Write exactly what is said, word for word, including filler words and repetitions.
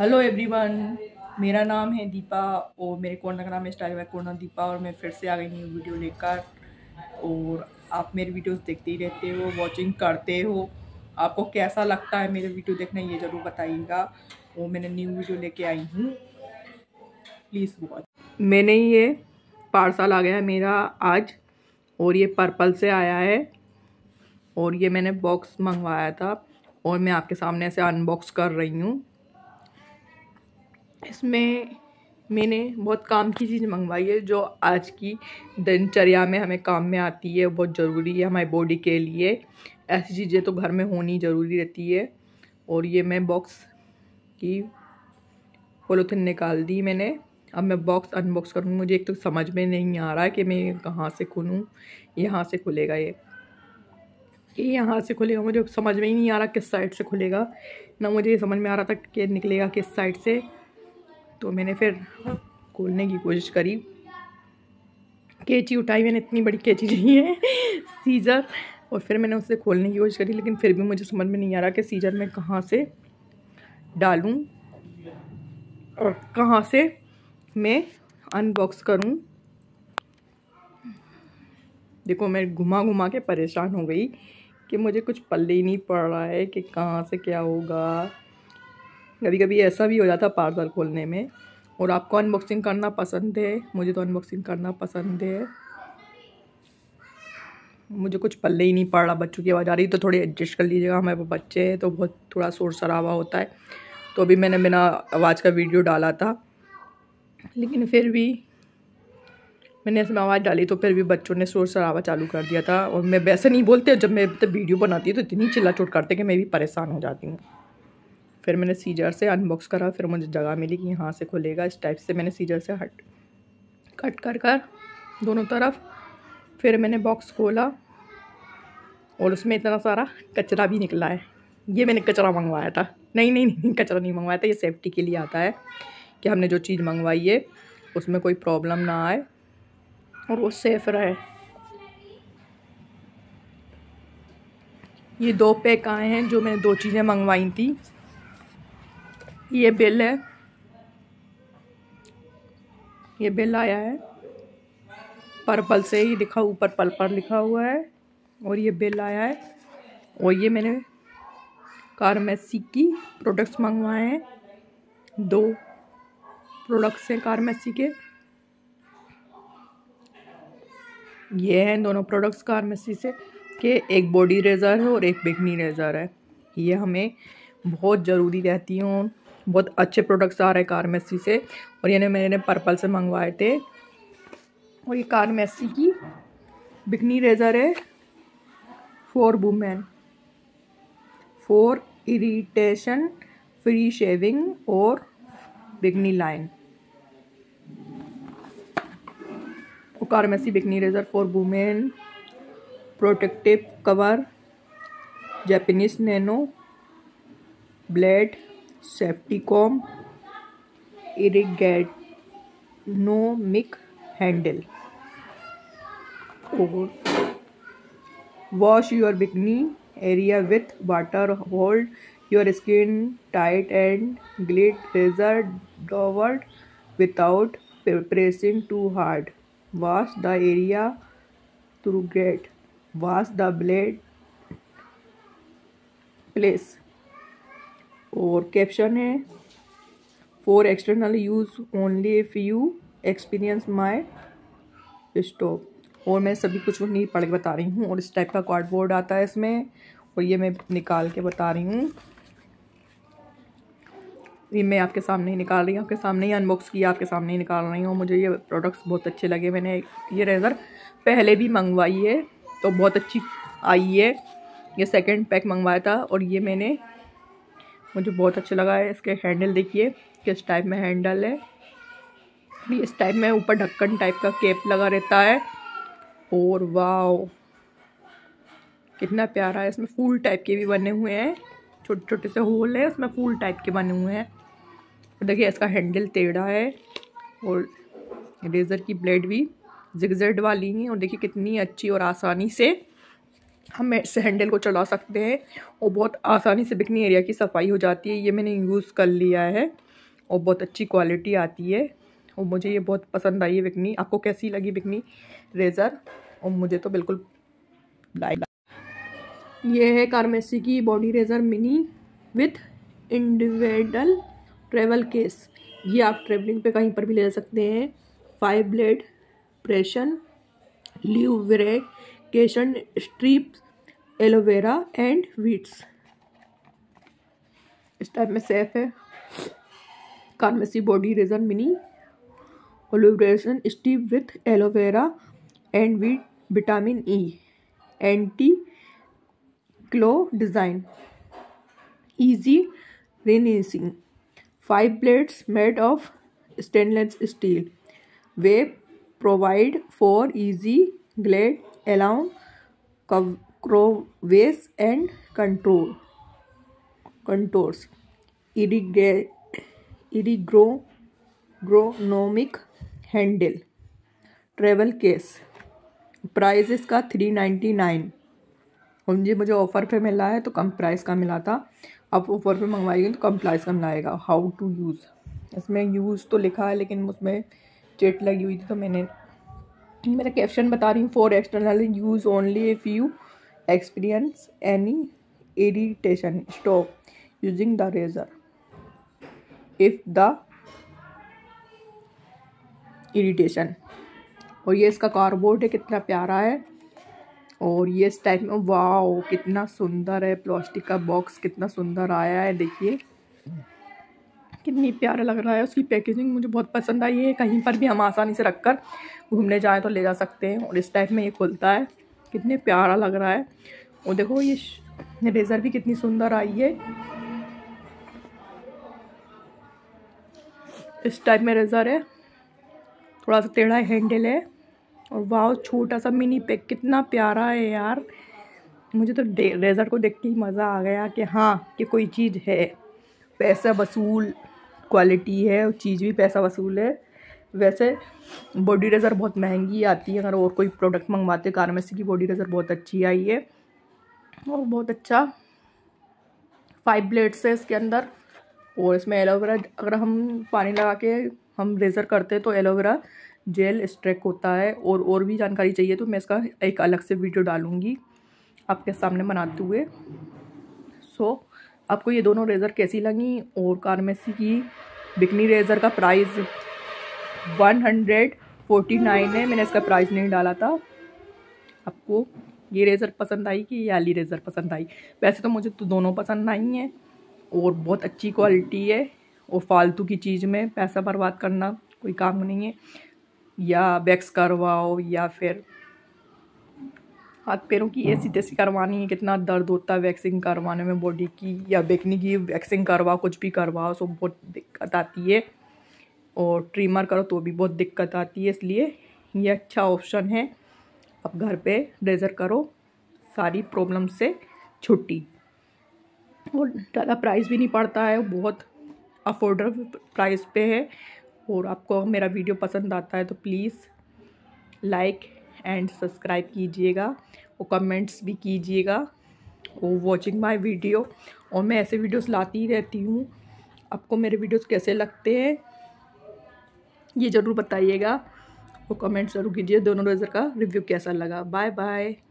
Hello everyone, मेरा नाम है दीपा और मेरे कोर्नर का नाम है स्टाइल बाय कोर्नर दीपा और मैं फिर से आ गई न्यू वीडियो लेकर। और आप मेरे वीडियोस देखते ही रहते हो, वॉचिंग करते हो। आपको कैसा लगता है मेरे वीडियो देखना, ये ज़रूर बताइएगा। और मैंने न्यू वीडियो लेके आई हूँ, प्लीज़ वॉच। मैंने ये पार्सल आ गया है मेरा आज और ये पर्पल से आया है और ये मैंने बॉक्स मंगवाया था और मैं आपके सामने ऐसे अनबॉक्स कर रही हूँ। इसमें मैंने बहुत काम की चीज़ मंगवाई है जो आज की दिनचर्या में हमें काम में आती है, बहुत ज़रूरी है हमारी बॉडी के लिए। ऐसी चीज़ें तो घर में होनी ज़रूरी रहती है। और ये मैं बॉक्स की पॉलीथिन निकाल दी मैंने। अब मैं बॉक्स अनबॉक्स करूँगी। मुझे एक तो समझ में नहीं आ रहा है कि मैं कहाँ से खोलूँ। यहाँ से खुलेगा ये कि यहाँ से खुलेगा, मुझे समझ में ही नहीं आ रहा किस साइड से खुलेगा। ना मुझे समझ में आ रहा था कि निकलेगा किस साइड से। तो मैंने फिर खोलने की कोशिश करी, कैंची उठाई मैंने, इतनी बड़ी कैंची चाहिए, सीजर। और फिर मैंने उससे खोलने की कोशिश करी लेकिन फिर भी मुझे समझ में नहीं आ रहा कि सीजर मैं कहाँ से डालूं और कहाँ से मैं अनबॉक्स करूं। देखो मैं घुमा घुमा के परेशान हो गई कि मुझे कुछ पल्ले ही नहीं पड़ रहा है कि कहाँ से क्या होगा। कभी कभी ऐसा भी हो जाता पार्सल खोलने में। और आपको अनबॉक्सिंग करना पसंद है, मुझे तो अनबॉक्सिंग करना पसंद है। मुझे कुछ पल्ले ही नहीं पड़ रहा। बच्चों की आवाज़ आ रही है तो थोड़ी एडजस्ट कर लीजिएगा, हमारे बच्चे हैं तो बहुत थोड़ा शोर शराबा होता है। तो अभी मैंने बिना आवाज़ का वीडियो डाला था लेकिन फिर भी मैंने इसमें आवाज़ डाली तो फिर भी बच्चों ने शोर शराबा चालू कर दिया था। और मैं वैसे नहीं बोलते, जब मैं तो वीडियो बनाती हूँ तो इतनी चिल्ला चोट करते कि मैं भी परेशान हो जाती हूँ। फिर मैंने सीजर से अनबॉक्स करा, फिर मुझे जगह मिली कि यहाँ से खुलेगा। इस टाइप से मैंने सीजर से हट कट कर कर दोनों तरफ। फिर मैंने बॉक्स खोला और उसमें इतना सारा कचरा भी निकला है। ये मैंने कचरा मंगवाया था। नहीं नहीं नहीं कचरा नहीं मंगवाया था, ये सेफ्टी के लिए आता है कि हमने जो चीज़ मंगवाई है उसमें कोई प्रॉब्लम ना आए और वो सेफ रहे। ये दो पैक आए हैं जो मैंने दो चीज़ें मंगवाई थी। ये बिल है, ये बिल आया है पर्पल से ही, लिखा ऊपर पर्पल लिखा हुआ है। और ये बिल आया है और ये मैंने कार्मेसी की प्रोडक्ट्स मंगवाए हैं। दो प्रोडक्ट्स हैं कार्मेसी के, ये हैं दोनों प्रोडक्ट्स कार्मेसी से के। एक बॉडी रेजर है और एक बिकनी रेजर है। ये हमें बहुत ज़रूरी रहती हूँ। बहुत अच्छे प्रोडक्ट्स आ रहे हैं कार्मेसी से। और ये मैंने पर्पल से मंगवाए थे। और ये कार्मेसी की बिकनी रेजर है for women, for irritation free shaving और बिकनी लाइन। और Carmesi bikini razor for women protective cover, Japanese nano blade, safety comb, ergonomic handle. और wash your bikini area with water, hold your skin tight and glide razor downward without pressing too hard, wash the area through great, wash the blade place. और caption है for external use only if you experience my stop. और मैं सभी कुछ नहीं पढ़ के बता रही हूँ। और इस टाइप का कार्डबोर्ड आता है इसमें और ये मैं निकाल के बता रही हूँ। ये मैं आपके सामने ही निकाल रही हूँ, आपके सामने ही अनबॉक्स किया, आपके सामने ही निकाल रही हूँ। मुझे ये प्रोडक्ट्स बहुत अच्छे लगे। मैंने ये रेजर पहले भी मंगवाई है तो बहुत अच्छी आई है। ये सेकेंड पैक मंगवाया था और ये मैंने मुझे बहुत अच्छा लगा है। इसके हैंडल देखिए किस टाइप में हैंडल है। इस टाइप में ऊपर ढक्कन टाइप का कैप लगा रहता है। और वाओ कितना प्यारा है। इसमें फूल टाइप के भी बने हुए हैं, छोटे छोटे से होल है, इसमें फूल टाइप के बने हुए हैं। और देखिए इसका हैंडल टेढ़ा है और रेजर की ब्लेड भी जिगजैग वाली है। और देखिए कितनी अच्छी और आसानी से हम इस हैंडल को चला सकते हैं और बहुत आसानी से बिकनी एरिया की सफाई हो जाती है। ये मैंने यूज़ कर लिया है और बहुत अच्छी क्वालिटी आती है और मुझे ये बहुत पसंद आई है बिकनी। आपको कैसी लगी बिकनी रेज़र? और मुझे तो बिल्कुल लाइक। ये है कार्मेसी की body razor mini with individual travel case. ये आप ट्रेवलिंग पे कहीं पर भी ले जा सकते हैं। Five blade precision, lubrication strips, aloe vera and wheats. इस टाइप में सेफ है। Carmesi body razor mini ओलिवरेशन Steve with aloe vera and wheat vitamin E anti clog design easy rinsing. Five blades made of stainless steel. Way provide for easy glide along curves and control contours. इरिगे ergonomic handle travel case. Price इसका three ninety nine और ये मुझे offer पे मिला है तो कम प्राइस का मिला था। आप ऑफ़र पे मंगवाएंगे तो कम प्राइस का मिलाएगा। हाउ टू यूज़, इसमें यूज़ तो लिखा है लेकिन उसमें चेट लगी हुई थी तो मैंने मेरा कैप्शन बता रही हूँ। For external use only if you experience any irritation stop using the razor. If the irritation. और ये इसका कार्डबोर्ड है, कितना प्यारा है। और ये इस टाइप में, वाओ कितना सुंदर है। प्लास्टिक का बॉक्स कितना सुंदर आया है, देखिए कितनी प्यारा लग रहा है। उसकी पैकेजिंग मुझे बहुत पसंद आई है। कहीं पर भी हम आसानी से रखकर घूमने जाएं तो ले जा सकते हैं। और इस टाइप में ये खुलता है, कितने प्यारा लग रहा है। और देखो ये रेज़र भी कितनी सुंदर आई है। इस टाइप में रेज़र है, थोड़ा सा टेढ़ा हैंडल है। और वाह छोटा सा मिनी पैक, कितना प्यारा है यार। मुझे तो रेज़र को देख के ही मज़ा आ गया कि हाँ कि कोई चीज़ है, पैसा वसूल क्वालिटी है और चीज़ भी पैसा वसूल है। वैसे बॉडी रेज़र बहुत महंगी आती है अगर और कोई प्रोडक्ट मंगवाते। कार्मेसी की बॉडी रेज़र बहुत अच्छी आई है और बहुत अच्छा। फाइव ब्लेड्स है इसके अंदर और इसमें एलोवेरा, अगर हम पानी लगा के हम रेज़र करते हैं तो एलोवेरा जेल स्ट्रैक होता है। और और भी जानकारी चाहिए तो मैं इसका एक अलग से वीडियो डालूंगी आपके सामने बनाते हुए। सो so, आपको ये दोनों रेज़र कैसी लगी? और कार्मेसी की बिकनी रेज़र का price one hundred forty nine है, मैंने इसका प्राइस नहीं डाला था। आपको ये रेज़र पसंद आई कि ये आली रेज़र पसंद आई? वैसे तो मुझे तो दोनों पसंद आई हैं और बहुत अच्छी क्वालिटी है। और फालतू की चीज़ में पैसा बर्बाद करना कोई काम नहीं है। या वैक्स करवाओ या फिर हाथ पैरों की ऐसी तैसी करवानी है, कितना दर्द होता है वैक्सिंग करवाने में बॉडी की। या बिकनी की वैक्सिंग करवाओ, कुछ भी करवाओ, सो बहुत दिक्कत आती है। और ट्रिमर करो तो भी बहुत दिक्कत आती है, इसलिए ये अच्छा ऑप्शन है। अब घर पे रेज़र करो, सारी प्रॉब्लम से छुट्टी। और ज़्यादा प्राइस भी नहीं पड़ता है, बहुत अफोर्डेबल प्राइस पे है। और आपको मेरा वीडियो पसंद आता है तो प्लीज़ लाइक एंड सब्सक्राइब कीजिएगा और कमेंट्स भी कीजिएगा और वॉचिंग माय वीडियो। और मैं ऐसे वीडियोस लाती ही रहती हूँ। आपको मेरे वीडियोस कैसे लगते हैं ये ज़रूर बताइएगा और कमेंट ज़रूर कीजिए। दोनों रेज़र का रिव्यू कैसा लगा। Bye bye.